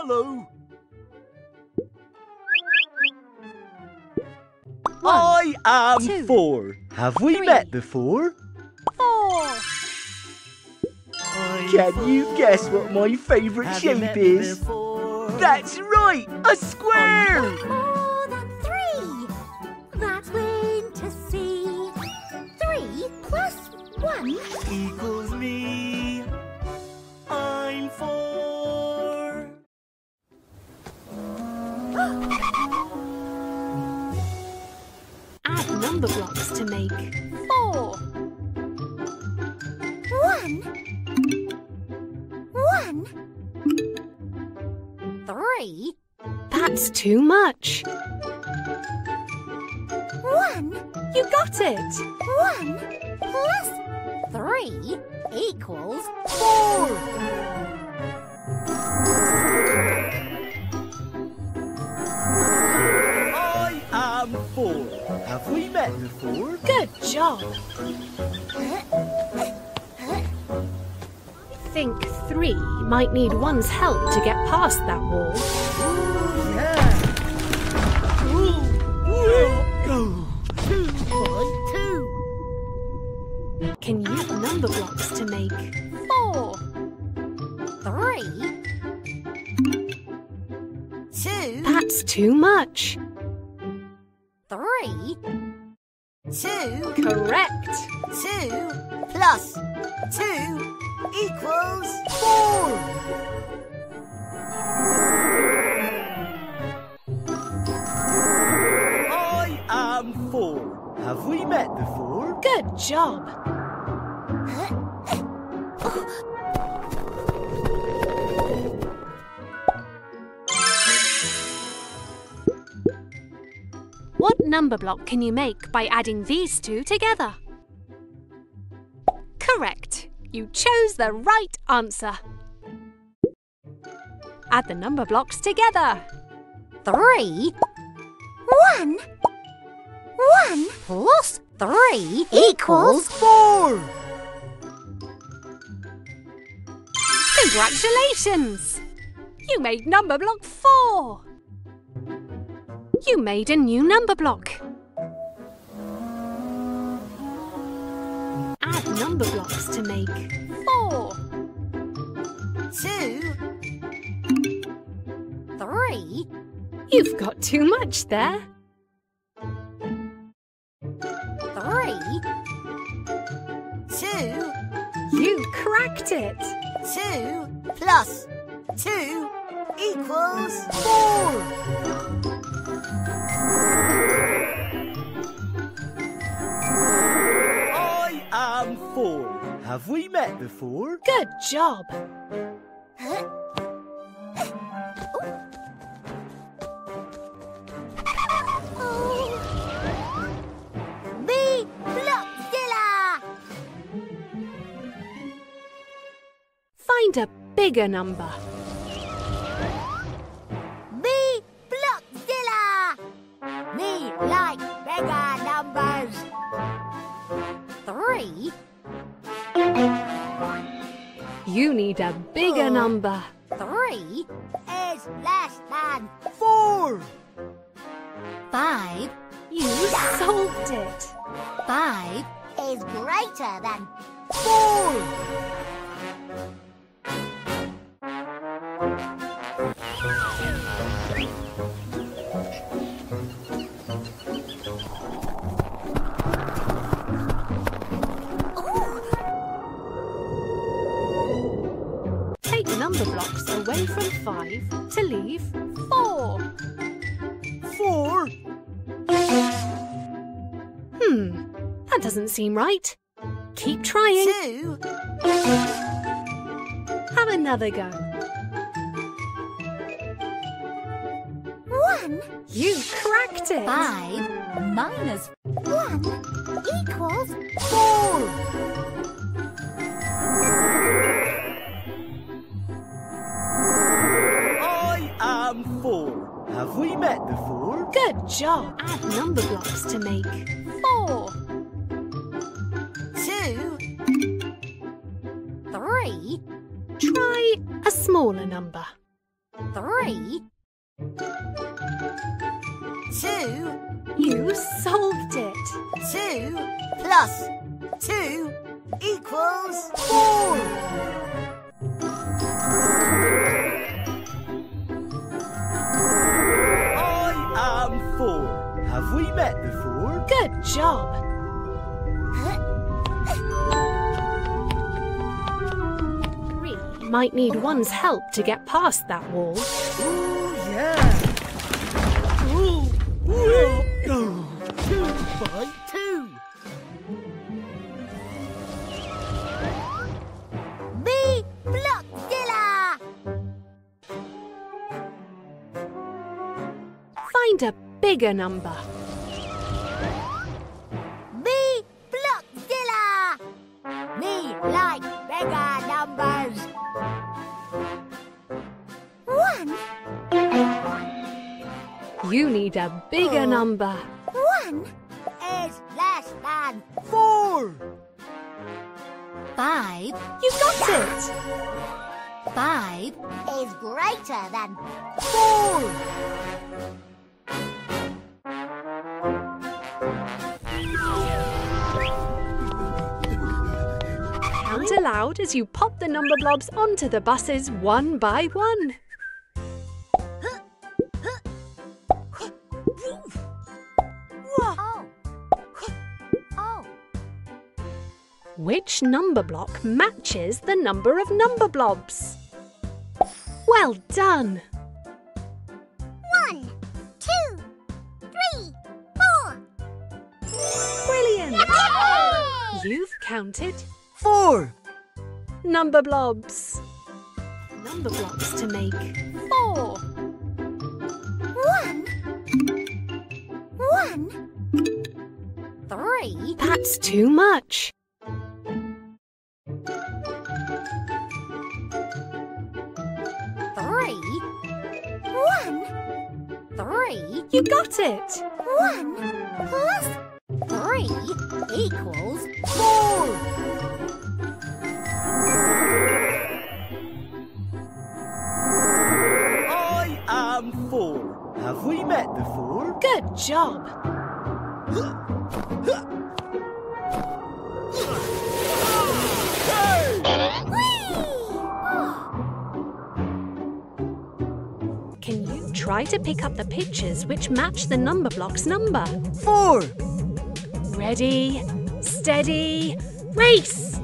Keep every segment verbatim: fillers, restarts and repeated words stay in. Hello. One, I am two, four. Have we three, met before? Four. I'm Can four. you guess what my favourite Have shape is? That's right, a square. More than three. That's when to see. Three plus one equals me. I'm four. Add number blocks to make four. One. One. Three. That's too much. One. You got it. One plus three equals four. I am four. Have we met before? Good job. I think three might need one's help to get past that wall. Ooh, yeah. Ooh, ooh. Ooh. Two by two. Can use number blocks to make four, three, two. That's too much. Three. Two. Correct. Two plus two equals four. I am four. Have we met before? Good job. What number block can you make by adding these two together? Correct! You chose the right answer. Add the number blocks together. Three. One. One plus three equals four. Congratulations! You made number block four. You made a new number block. Add number blocks to make four, two, three. You've got too much there. Three, two. You cracked it. Two plus two equals four. I am four. Have we met before? Good job. Huh? Oh. Me, Blockzilla. Find a bigger number. You need a bigger number. Three is less than four. Five. You solved it. Five is greater than four. Number blocks away from five to leave four. Four? Hmm, that doesn't seem right. Keep trying. Two. Have another go. One. You cracked it. Five minus one equals four. Four. Have we met before? Good job. Add number blocks to make four, two, three. Try a smaller number. three, two. You solved it. Two plus two equals four. I am four. Have we met before? Good job. Might need one's help to get past that wall. Ooh, yeah. Ooh, ooh. Oh. Two by two. Me Blockzilla. Find a bigger number. Me Blockzilla. Me like bigger numbers. You need a bigger uh, number. One is less than four. Five. You got it. Five is greater than four. Count aloud as you pop the number blobs onto the buses one by one. Which number block matches the number of number blobs? Well done! One, two, three, four! Brilliant! Yay! You've counted four number blobs. Number blocks to make four. One, one, three. That's too much. You got it! One plus three equals four! I am four. Have we met before? Good job! Try to pick up the pictures which match the number block's number. Four. Ready, steady, race!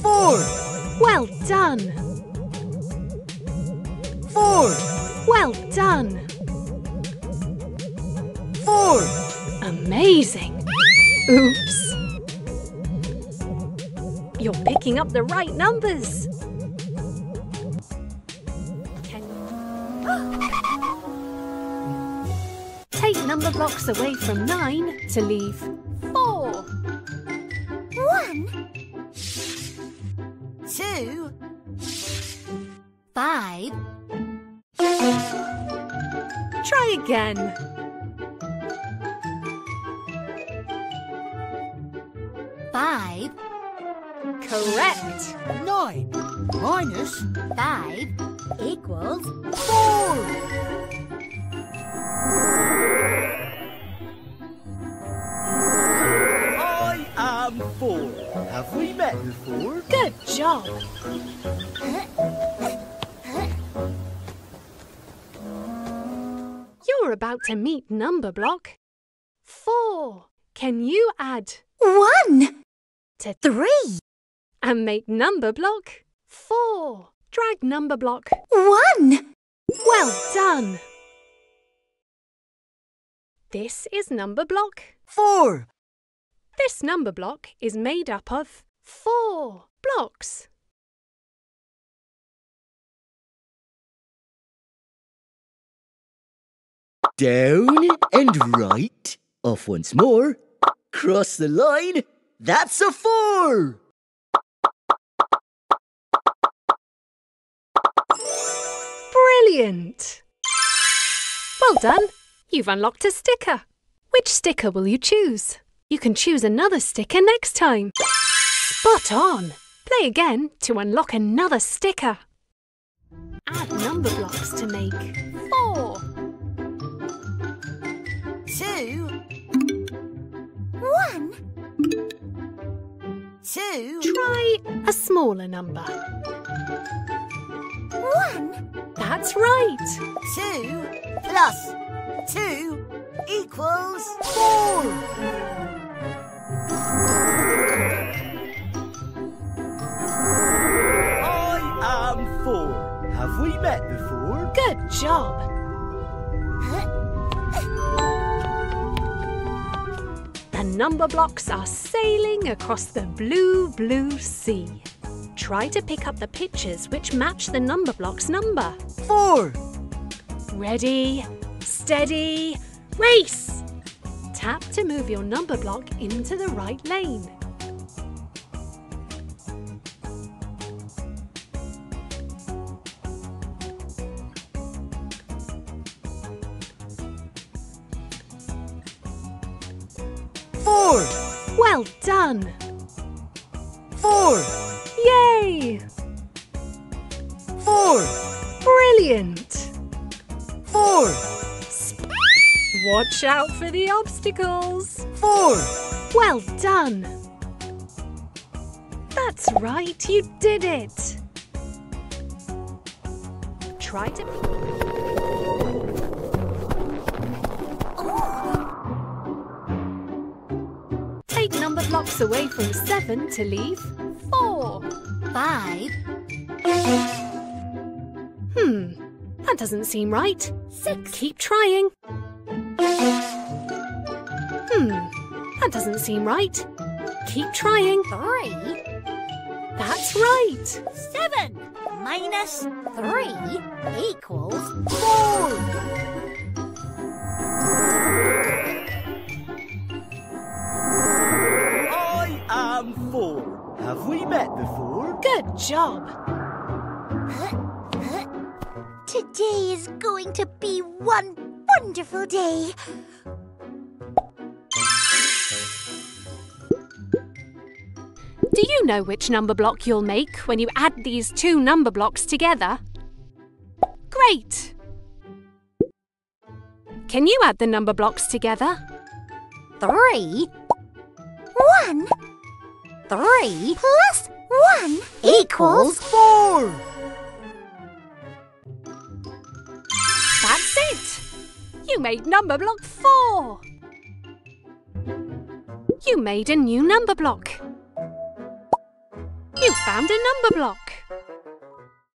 Four. Well done. Four. Well done. Four. Amazing. Oops. You're picking up the right numbers. Number blocks away from nine to leave four. One, two, five. Try again. Five. Correct. Nine minus five equals four. I am four. Have we met before? Good job. You're about to meet number block four. Can you add one to three and make number block four? Drag number block one. Well done. This is number block four. This number block is made up of four blocks. Down and right. Off once more. Cross the line. That's a four. Brilliant. Well done. You've unlocked a sticker. Which sticker will you choose? You can choose another sticker next time. Spot on! Play again to unlock another sticker. Add number blocks to make four, two, one, two. Try a smaller number. One. That's right. Two plus two equals four. I am four. Have we met before? Good job. The number blocks are sailing across the blue, blue sea. Try to pick up the pictures which match the number block's number. Four. Ready, steady, race! Tap to move your number block into the right lane. Four. Well done. Four. Yay! Four! Brilliant! Four! Watch out for the obstacles! Four! Well done! That's right, you did it! Try to... Oh. Take number blocks away from seven to leave four. Five. Hmm, that doesn't seem right. Six. Keep trying. Hmm, that doesn't seem right. Keep trying. Three. That's right. Seven minus three equals four. I am four. Have we met before? Good job! Today is going to be one wonderful day. Do you know which number block you'll make when you add these two number blocks together? Great! Can you add the number blocks together? Three. One. Three plus one equals four. That's it! You made number block four. You made a new number block. You found a number block.